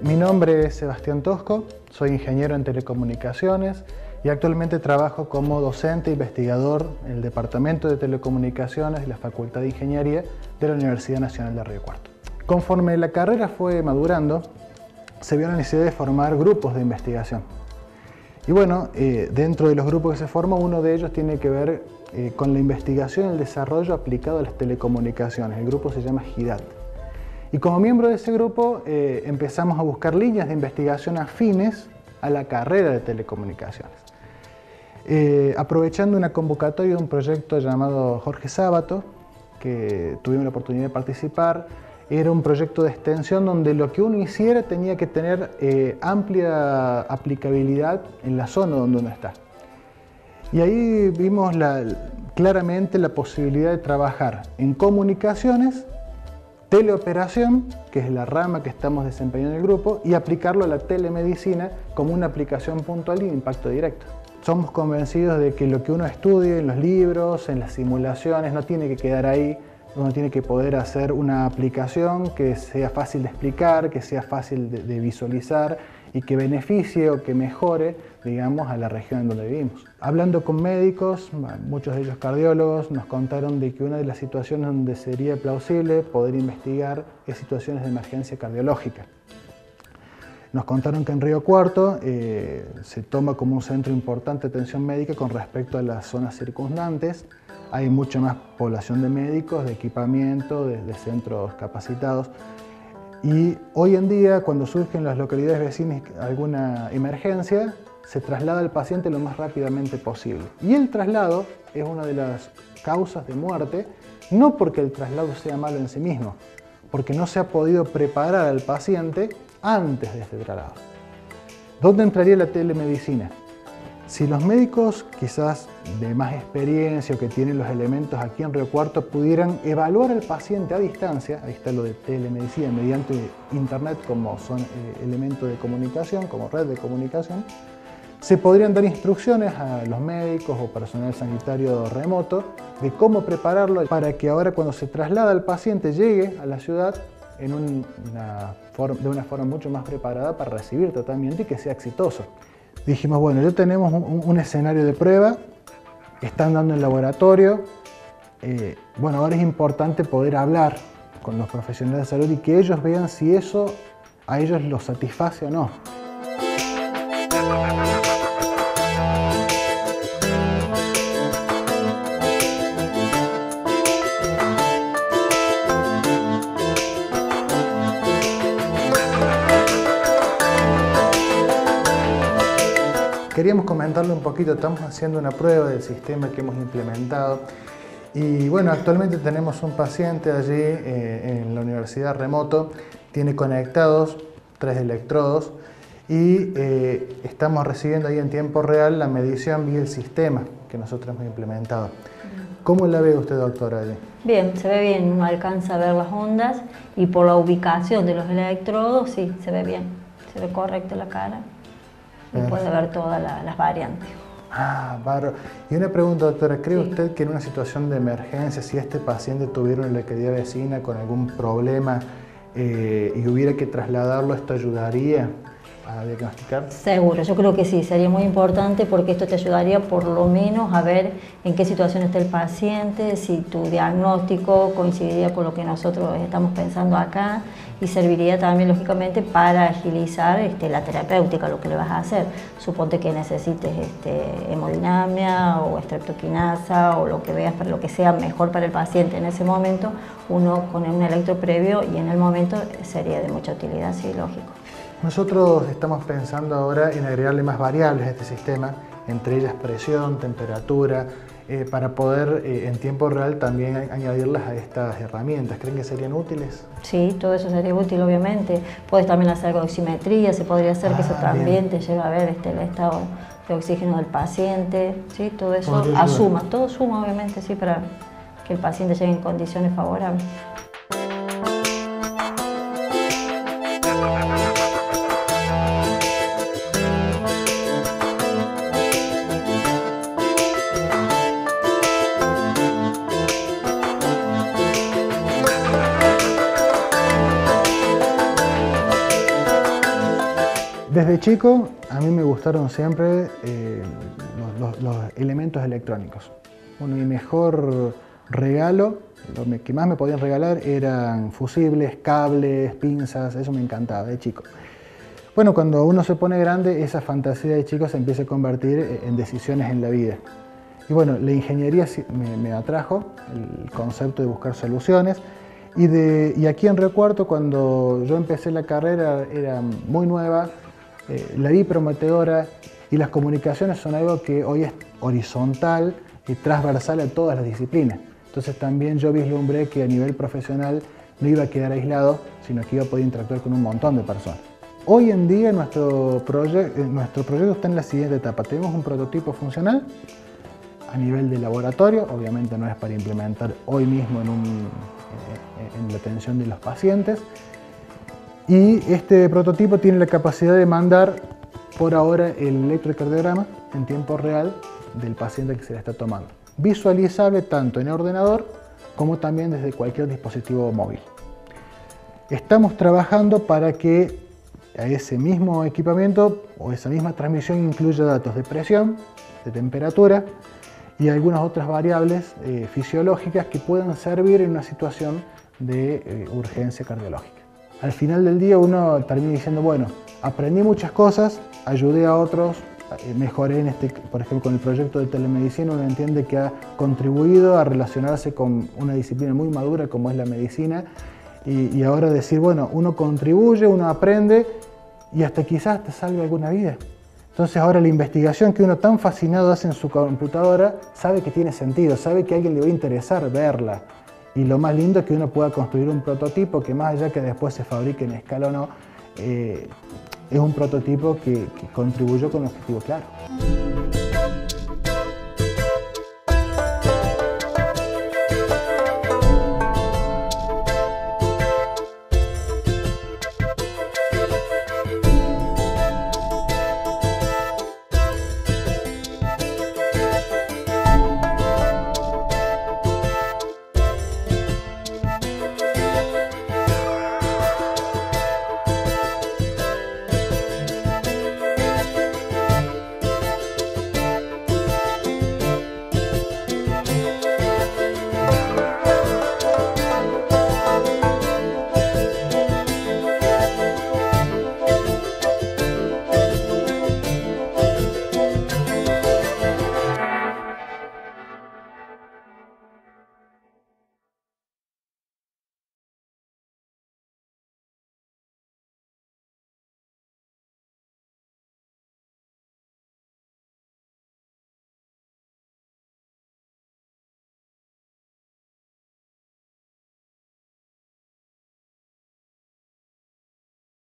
Mi nombre es Sebastián Tosco, soy ingeniero en telecomunicaciones y actualmente trabajo como docente e investigador en el Departamento de Telecomunicaciones y la Facultad de Ingeniería de la Universidad Nacional de Río Cuarto. Conforme la carrera fue madurando, se vio la necesidad de formar grupos de investigación. Y bueno, dentro de los grupos que se formó, uno de ellos tiene que ver con la investigación y el desarrollo aplicado a las telecomunicaciones. El grupo se llama GIDAT. Y como miembro de ese grupo empezamos a buscar líneas de investigación afines a la carrera de telecomunicaciones. Aprovechando una convocatoria de un proyecto llamado Jorge Sábato, que tuvimos la oportunidad de participar, era un proyecto de extensión donde lo que uno hiciera tenía que tener amplia aplicabilidad en la zona donde uno está. Y ahí vimos claramente la posibilidad de trabajar en comunicaciones, teleoperación, que es la rama que estamos desempeñando en el grupo, y aplicarlo a la telemedicina como una aplicación puntual y de impacto directo. Somos convencidos de que lo que uno estudia en los libros, en las simulaciones, no tiene que quedar ahí, uno tiene que poder hacer una aplicación que sea fácil de explicar, que sea fácil de visualizar y que beneficie o que mejore, digamos, a la región en donde vivimos. Hablando con médicos, muchos de ellos cardiólogos, nos contaron de que una de las situaciones donde sería plausible poder investigar es situaciones de emergencia cardiológica. Nos contaron que en Río Cuarto se toma como un centro importante de atención médica con respecto a las zonas circundantes. Hay mucha más población de médicos, de equipamiento, de centros capacitados. Y hoy en día, cuando surge en las localidades vecinas alguna emergencia, se traslada al paciente lo más rápidamente posible. Y el traslado es una de las causas de muerte, no porque el traslado sea malo en sí mismo, porque no se ha podido preparar al paciente antes de este traslado. ¿Dónde entraría la telemedicina? Si los médicos, quizás de más experiencia o que tienen los elementos aquí en Río Cuarto, pudieran evaluar al paciente a distancia, ahí está lo de telemedicina, mediante internet como son elemento de comunicación, como red de comunicación, se podrían dar instrucciones a los médicos o personal sanitario remoto de cómo prepararlo para que ahora cuando se traslada al paciente llegue a la ciudad en de una forma mucho más preparada para recibir tratamiento y que sea exitoso. Dijimos, bueno, ya tenemos un escenario de prueba, están dando en laboratorio, bueno, ahora es importante poder hablar con los profesionales de salud y que ellos vean si eso a ellos los satisface o no. Queríamos comentarle un poquito, estamos haciendo una prueba del sistema que hemos implementado y bueno, actualmente tenemos un paciente allí en la universidad remoto, tiene conectados 3 electrodos y estamos recibiendo ahí en tiempo real la medición vía el sistema que nosotros hemos implementado. ¿Cómo la ve usted, doctora? Bien, se ve bien, uno alcanza a ver las ondas y por la ubicación de los electrodos, sí, se ve bien, se ve correcto la cara. Y puede ver todas las variantes. Ah, bárbaro. Y una pregunta, doctora, ¿cree usted que en una situación de emergencia, si este paciente tuviera una localidad vecina con algún problema y hubiera que trasladarlo, esto ayudaría a diagnosticar? Seguro, yo creo que sí, sería muy importante porque esto te ayudaría por lo menos a ver en qué situación está el paciente, si tu diagnóstico coincidiría con lo que nosotros estamos pensando acá, y serviría también lógicamente para agilizar la terapéutica, lo que le vas a hacer. Suponte que necesites hemodinamia o estreptoquinasa o lo que veas, para lo que sea mejor para el paciente en ese momento, uno con un electro previo y en el momento sería de mucha utilidad, sí, lógico. Nosotros estamos pensando ahora en agregarle más variables a este sistema, entre ellas presión, temperatura, para poder en tiempo real también añadirlas a estas herramientas. ¿Creen que serían útiles? Sí, todo eso sería útil, obviamente. Puedes también hacer algo de oximetría, se podría hacer que eso también te lleve a ver el estado de oxígeno del paciente. Sí, todo eso asuma, todo suma, obviamente, sí, para que el paciente llegue en condiciones favorables. Desde chico a mí me gustaron siempre los elementos electrónicos. Bueno, mi mejor regalo, lo que más me podían regalar eran fusibles, cables, pinzas, eso me encantaba de chico. Bueno, cuando uno se pone grande, esa fantasía de chico se empieza a convertir en decisiones en la vida. Y bueno, la ingeniería me atrajo, el concepto de buscar soluciones. Y aquí en Río Cuarto, cuando yo empecé la carrera, era muy nueva. La vi prometedora, y las comunicaciones son algo que hoy es horizontal y transversal a todas las disciplinas. Entonces también yo vislumbré que a nivel profesional no iba a quedar aislado, sino que iba a poder interactuar con un montón de personas. Hoy en día nuestro proyecto está en la siguiente etapa. Tenemos un prototipo funcional a nivel de laboratorio, obviamente no es para implementar hoy mismo en la atención de los pacientes. Y este prototipo tiene la capacidad de mandar por ahora el electrocardiograma en tiempo real del paciente que se la está tomando. Visualizable tanto en el ordenador como también desde cualquier dispositivo móvil. Estamos trabajando para que a ese mismo equipamiento o esa misma transmisión incluya datos de presión, de temperatura y algunas otras variables fisiológicas que puedan servir en una situación de urgencia cardiológica. Al final del día uno termina diciendo, bueno, aprendí muchas cosas, ayudé a otros, mejoré en por ejemplo, con el proyecto de telemedicina, uno entiende que ha contribuido a relacionarse con una disciplina muy madura como es la medicina, y ahora decir, bueno, uno contribuye, uno aprende y hasta quizás te salve alguna vida. Entonces ahora la investigación que uno tan fascinado hace en su computadora sabe que tiene sentido, sabe que a alguien le va a interesar verla. Y lo más lindo es que uno pueda construir un prototipo que, más allá que después se fabrique en escala o no, es un prototipo que contribuyó con un objetivo claro.